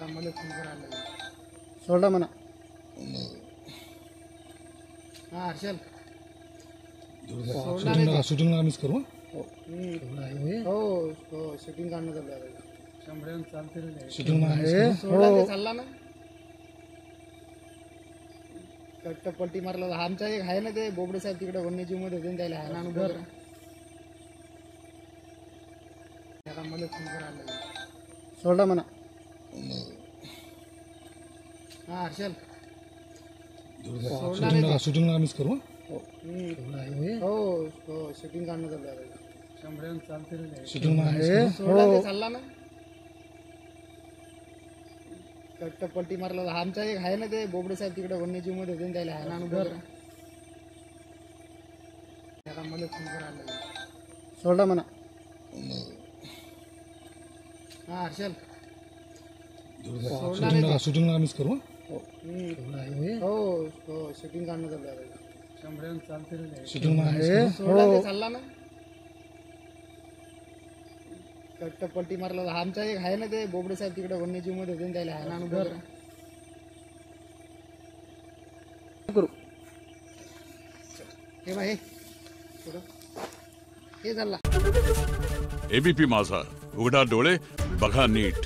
सोल्डा मना हर्षल शूटिंग का मिस करो हो हो शूटिंग करना कर रहा है शंभरेन चलते रहे शूटिंग में है सोल्डा के चलला ना कट्टा पलटी मारला आमचा एक आहे ना ते बोबडे साहेब तिकडे वन्य जीव मध्ये होते त्याला आहे ना अनुभव त्याला मदत करायला सोल्डा मना हाँ हर्षल शूटिंग का मिस करो हो शूटिंग करना कर रहा है शंभरेन चलते रहे शूटिंग में है सोल्डा के चलला ना कट्टा पलटी मारला आमचा एक आहे ना ते बोबडे साहेब तिकडे वन्यजीव मध्ये होते त्याला आहे ना अनुभव त्याला मदत करायला सोल्डा मना हाँ हर्षल शूटिंग का मिस करो हो शूटिंग करना कर रहा है शंभरेन चलते रहे शूटिंग में है सोल्डा के चलला ना कट्टा पलटी मारला आमचा एक आहे ना ते बोबडे साहेब तिकडे वन्यजीव मध्ये होते त्याला आहे ना अनुभव करू हे भाई हे चलला एबीपी माझा उघडा डोळे बघा नीट।